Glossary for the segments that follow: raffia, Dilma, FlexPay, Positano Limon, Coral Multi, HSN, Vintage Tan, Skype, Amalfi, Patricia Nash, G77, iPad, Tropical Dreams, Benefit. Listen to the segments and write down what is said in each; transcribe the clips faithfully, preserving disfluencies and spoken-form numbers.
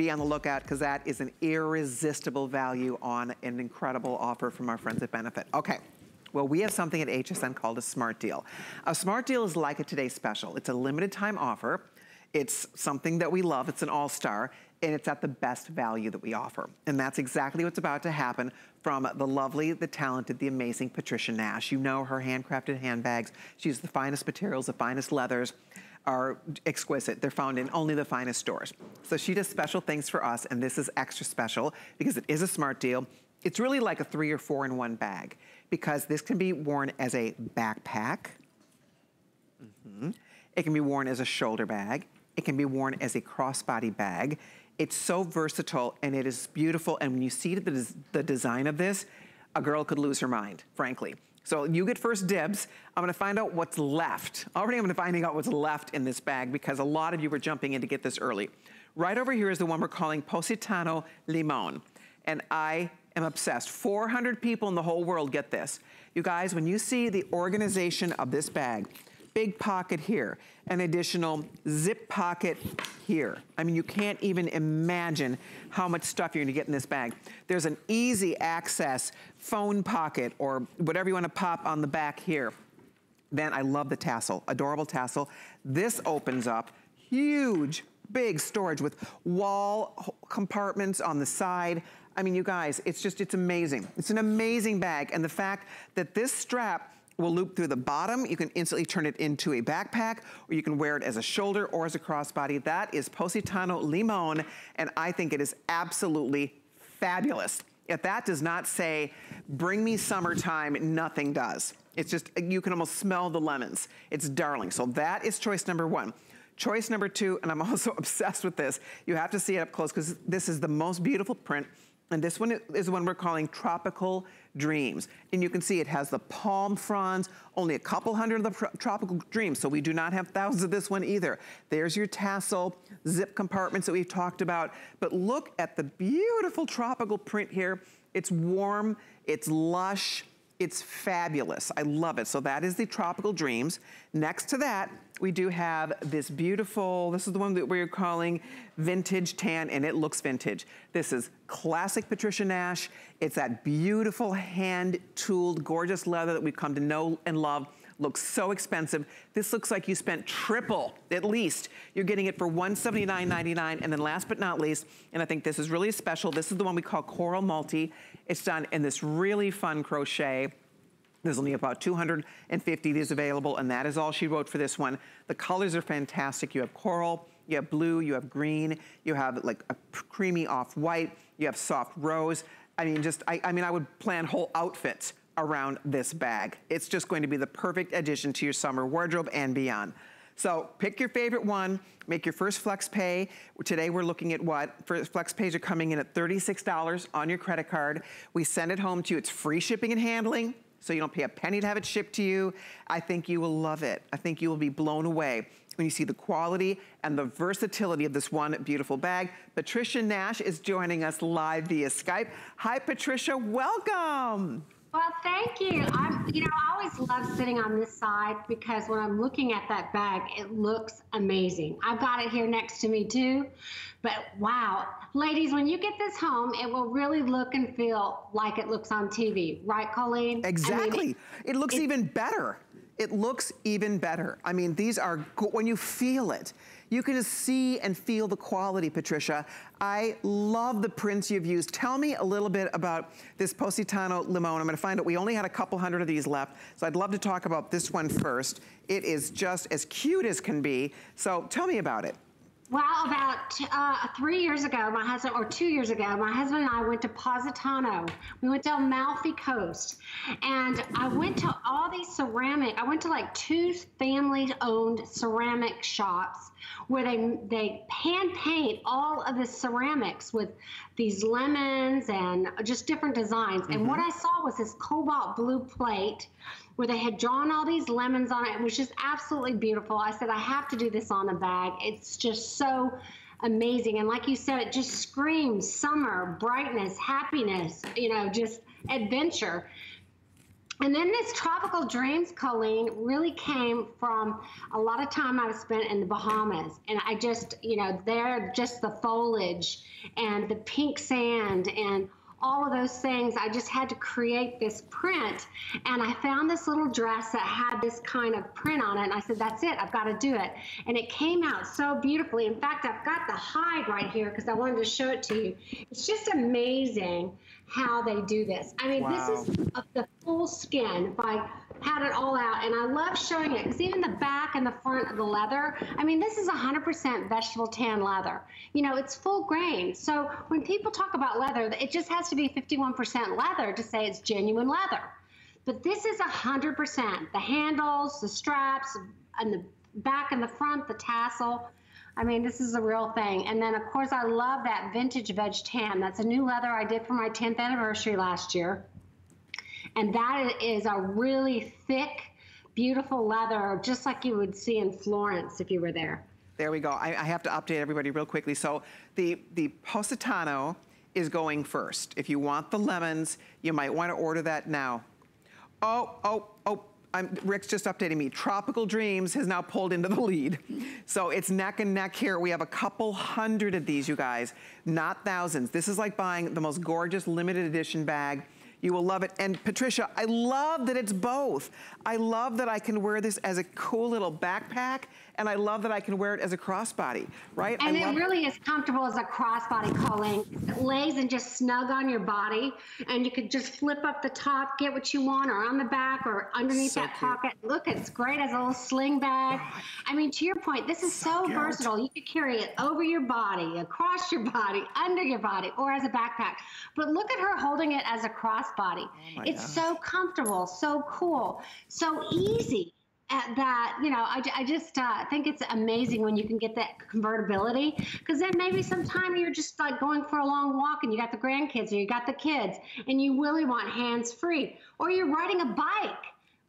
be on the lookout because that is an irresistible value on an incredible offer from our friends at Benefit. Okay. Well, we have something at H S N called a Smart Deal. A Smart Deal is like a Today Special. It's a limited time offer. It's something that we love. It's an all-star, and it's at the best value that we offer. And that's exactly what's about to happen from the lovely, the talented, the amazing Patricia Nash. You know her handcrafted handbags. She's the finest materials, the finest leathers are exquisite. They're found in only the finest stores. So she does special things for us, and this is extra special because it is a Smart Deal. It's really like a three or four in one bag because this can be worn as a backpack. Mm-hmm. It can be worn as a shoulder bag. It can be worn as a crossbody bag. It's so versatile and it is beautiful. And when you see the, des the design of this, a girl could lose her mind, frankly. So you get first dibs. I'm gonna find out what's left. Already I'm gonna find out what's left in this bag because a lot of you were jumping in to get this early. Right over here is the one we're calling Positano Limon. And I am obsessed. four hundred people in the whole world get this. You guys, when you see the organization of this bag, big pocket here, an additional zip pocket here. I mean, you can't even imagine how much stuff you're gonna get in this bag. There's an easy access phone pocket or whatever you wanna pop on the back here. Then I love the tassel, adorable tassel. This opens up, huge, big storage with wall compartments on the side. I mean, you guys, it's just, it's amazing. It's an amazing bag. And the fact that this strap will loop through the bottom, you can instantly turn it into a backpack, or you can wear it as a shoulder or as a crossbody. That is Positano Limon, and I think it is absolutely fabulous. If that does not say, bring me summertime, nothing does. It's just, you can almost smell the lemons. It's darling. So that is choice number one. Choice number two, and I'm also obsessed with this. You have to see it up close because this is the most beautiful print. And this one is the one we're calling Tropical Dreams. And you can see it has the palm fronds, only a couple hundred of the Tropical Dreams. So we do not have thousands of this one either. There's your tassel, zip compartments that we've talked about. But look at the beautiful tropical print here. It's warm, it's lush, it's fabulous. I love it. So that is the Tropical Dreams. Next to that, we do have this beautiful, this is the one that we're calling Vintage Tan, and it looks vintage. This is classic Patricia Nash. It's that beautiful hand-tooled, gorgeous leather that we've come to know and love. Looks so expensive. This looks like you spent triple, at least. You're getting it for one hundred seventy-nine ninety-nine. And then last but not least, and I think this is really special, this is the one we call Coral Multi. It's done in this really fun crochet. There's only about two hundred fifty of these available, and that is all she wrote for this one. The colors are fantastic. You have coral, you have blue, you have green, you have like a creamy off-white, you have soft rose. I mean, just, I, I mean, I would plan whole outfits around this bag. It's just going to be the perfect addition to your summer wardrobe and beyond. So pick your favorite one, make your first FlexPay. Today we're looking at what? First FlexPays are coming in at thirty-six dollars on your credit card. We send it home to you. It's free shipping and handling, so you don't pay a penny to have it shipped to you. I think you will love it. I think you will be blown away when you see the quality and the versatility of this one beautiful bag. Patricia Nash is joining us live via Skype. Hi, Patricia, welcome. Well, thank you. I'm, you know, I always love sitting on this side because when I'm looking at that bag, it looks amazing. I've got it here next to me too, but wow. Ladies, when you get this home, it will really look and feel like it looks on T V. Right, Colleen? Exactly. I mean, it, it looks it, even better. It looks even better. I mean, these are, when you feel it, you can just see and feel the quality, Patricia. I love the prints you've used. Tell me a little bit about this Positano Limon. I'm gonna find out, we only had a couple hundred of these left, so I'd love to talk about this one first. It is just as cute as can be, so tell me about it. Well, about uh, three years ago, my husband, or two years ago, my husband and I went to Positano. We went to Amalfi Coast, and I went to all these ceramic, I went to like two family-owned ceramic shops where they, they hand paint all of the ceramics with these lemons and just different designs. Mm-hmm. And what I saw was this cobalt blue plate where they had drawn all these lemons on it. It was just absolutely beautiful. I said, I have to do this on a bag. It's just so amazing. And like you said, it just screams summer, brightness, happiness, you know, just adventure. And then this Tropical Dreams, Colleen, really came from a lot of time I've spent in the Bahamas. And I just, you know, they're just the foliage and the pink sand and all of those things. I just had to create this print. And I found this little dress that had this kind of print on it. And I said, that's it, I've got to do it. And it came out so beautifully. In fact, I've got the hide right here because I wanted to show it to you. It's just amazing how they do this. I mean, wow. This is of the full skin by had it all out, and I love showing it because even the back and the front of the leather, I mean, this is one hundred percent vegetable tan leather. You know, it's full grain. So when people talk about leather, it just has to be fifty-one percent leather to say it's genuine leather. But this is one hundred percent. The handles, the straps, and the back and the front, the tassel. I mean, this is a real thing. And then, of course, I love that vintage veg tan. That's a new leather I did for my tenth anniversary last year. And that is a really thick, beautiful leather, just like you would see in Florence if you were there. There we go. I, I have to update everybody real quickly. So the, the Positano is going first. If you want the lemons, you might want to order that now. Oh, oh, oh, I'm, Rick's just updating me. Tropical Dreams has now pulled into the lead. So it's neck and neck here. We have a couple hundred of these, you guys, not thousands. This is like buying the most gorgeous limited edition bag. You will love it. And Patricia, I love that it's both. I love that I can wear this as a cool little backpack, and I love that I can wear it as a crossbody, right? And I it really is comfortable as a crossbody, Colleen. It lays and just snug on your body, and you could just flip up the top, get what you want, or on the back, or underneath so that cute. Pocket. Look, it's great as a little sling bag. God. I mean, to your point, this is so, so versatile. You could carry it over your body, across your body, under your body, or as a backpack. But look at her holding it as a crossbody. Body. Oh it's gosh. So comfortable, so cool, so easy at that, you know, I, I just uh, think it's amazing when you can get that convertibility, because then maybe sometime you're just like going for a long walk and you got the grandkids or you got the kids and you really want hands-free, or you're riding a bike,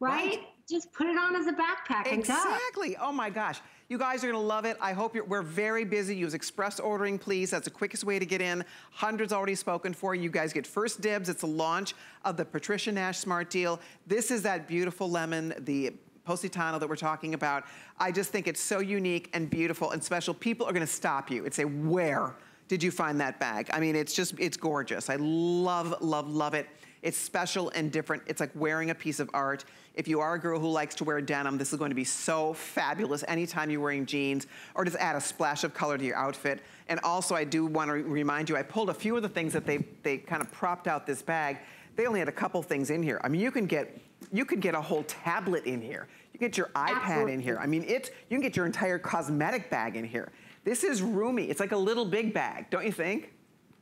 right? right. Just put it on as a backpack and go. Exactly. Oh my gosh. You guys are going to love it. I hope you're, we're very busy. Use express ordering, please. That's the quickest way to get in. Hundreds already spoken for. You guys get first dibs. It's the launch of the Patricia Nash Smart Deal. This is that beautiful lemon, the Positano that we're talking about. I just think it's so unique and beautiful and special. People are going to stop you and say, where did you find that bag? I mean, it's just, it's gorgeous. I love, love, love it. It's special and different. It's like wearing a piece of art. If you are a girl who likes to wear denim, this is going to be so fabulous anytime you're wearing jeans, or just add a splash of color to your outfit. And also, I do want to remind you, I pulled a few of the things that they, they kind of propped out this bag. They only had a couple things in here. I mean, you can get, you can get a whole tablet in here. You can get your iPad Absolutely. In here. I mean, it's, you can get your entire cosmetic bag in here. This is roomy. It's like a little big bag, don't you think?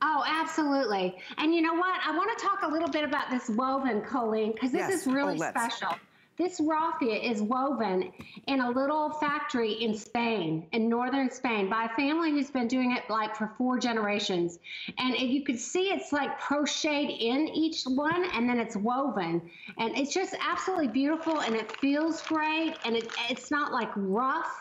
Oh, absolutely. And you know what? I want to talk a little bit about this woven, Colleen, because this yes. is really oh, special. This raffia is woven in a little factory in Spain, in northern Spain, by a family who's been doing it like for four generations. And if you could see, it's like crocheted in each one, and then it's woven. And it's just absolutely beautiful, and it feels great, and it, it's not like rough.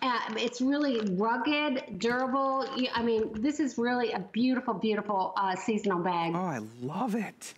Uh, it's really rugged, durable. I mean, this is really a beautiful, beautiful uh, seasonal bag. Oh, I love it.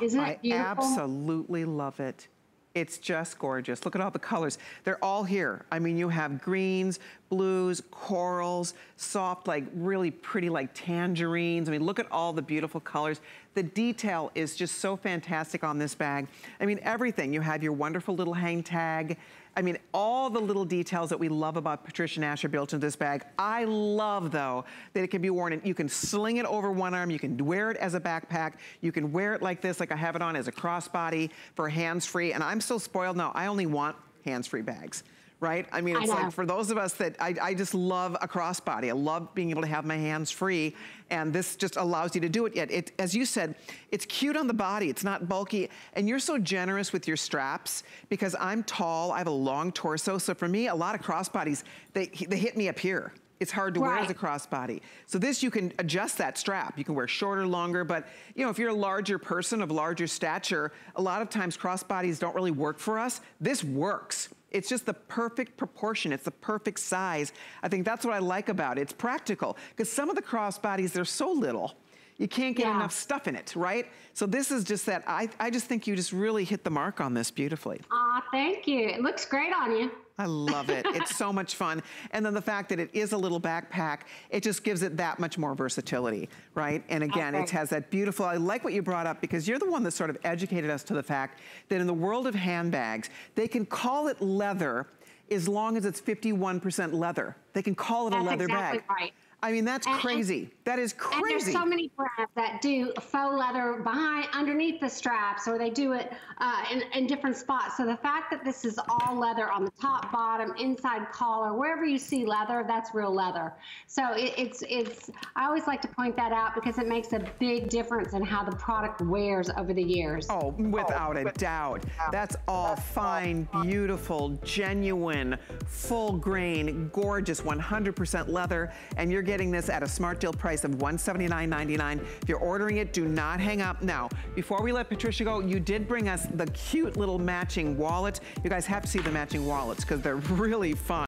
Isn't it beautiful? I absolutely love it. It's just gorgeous. Look at all the colors. They're all here. I mean, you have greens, blues, corals, soft, like really pretty, like tangerines. I mean, look at all the beautiful colors. The detail is just so fantastic on this bag. I mean, everything. You have your wonderful little hang tag. I mean, all the little details that we love about Patricia Nash are built into this bag. I love, though, that it can be worn, and you can sling it over one arm, you can wear it as a backpack, you can wear it like this, like I have it on, as a crossbody for hands-free, and I'm so spoiled now, I only want hands-free bags. Right? I mean, it's I like for those of us that I, I just love a crossbody. I love being able to have my hands free, and this just allows you to do it. Yet, it, as you said, it's cute on the body. It's not bulky, and you're so generous with your straps because I'm tall. I have a long torso, so for me, a lot of crossbodies they they hit me up here. It's hard to right. wear as a crossbody. So this, you can adjust that strap. You can wear shorter, longer, but you know, if you're a larger person of larger stature, a lot of times crossbodies don't really work for us. This works. It's just the perfect proportion. It's the perfect size. I think that's what I like about it. It's practical, because some of the crossbodies, they're so little. you can't get yeah. enough stuff in it, right? So this is just that, I, I just think you just really hit the mark on this beautifully. Aw, uh, thank you. It looks great on you. I love it. It's so much fun. And then the fact that it is a little backpack, it just gives it that much more versatility, right? And again, okay. it has that beautiful, I like what you brought up because you're the one that sort of educated us to the fact that in the world of handbags, they can call it leather as long as it's fifty-one percent leather. They can call it that's a leather exactly bag. Right. I mean, that's and, crazy. That is crazy. And there's so many brands that do faux leather behind, underneath the straps, or they do it uh, in, in different spots. So the fact that this is all leather on the top, bottom, inside collar, wherever you see leather, that's real leather. So it, it's, it's, I always like to point that out because it makes a big difference in how the product wears over the years. Oh, without oh, a doubt. That's all that's fine, all beautiful, genuine, full grain, gorgeous, one hundred percent leather, and you're getting this at a smart deal price of one seventy-nine ninety-nine. If you're ordering it, do not hang up now. Before we let Patricia go, you did bring us the cute little matching wallet. You guys have to see the matching wallets because they're really fun.